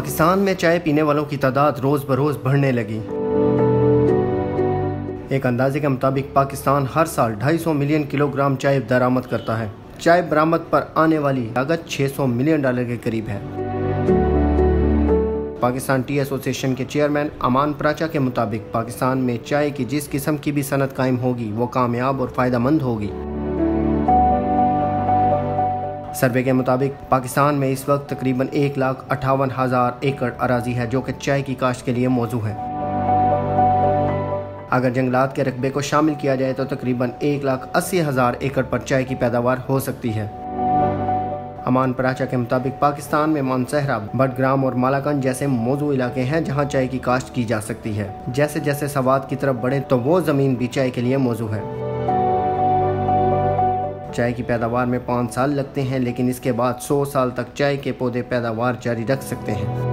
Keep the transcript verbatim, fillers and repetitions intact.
पाकिस्तान में चाय पीने वालों की तादाद रोज़ बरोज़ बढ़ने लगी। एक अंदाजे के मुताबिक पाकिस्तान हर साल ढाई सौ मिलियन किलोग्राम चाय दरामद करता है। चाय बरामद पर आने वाली लागत छह सौ मिलियन डॉलर के करीब है। पाकिस्तान टी एसोसिएशन के चेयरमैन अमान प्राचा के मुताबिक पाकिस्तान में चाय की जिस किस्म की भी सनत कायम होगी वो कामयाब और फ़ायदेमंद होगी। सर्वे के मुताबिक पाकिस्तान में इस वक्त तकरीबन एक लाख अट्ठावन हज़ार एकड़ अराजी है जो कि चाय की काश्त के लिए मौजू है। अगर जंगलात के रकबे को शामिल किया जाए तो तकरीबन एक लाख अस्सी हज़ार एकड़ पर चाय की पैदावार हो सकती है। अमान प्राचा के मुताबिक पाकिस्तान में मानसहरा, बडग्राम और मालाकंद जैसे मौजू इलाके हैं जहाँ चाय की काश्त की जा सकती है। जैसे जैसे सवाद की तरफ बढ़े तो वो ज़मीन भी चाय के लिए मौजू है। चाय की पैदावार में पाँच साल लगते हैं, लेकिन इसके बाद सौ साल तक चाय के पौधे पैदावार जारी रख सकते हैं।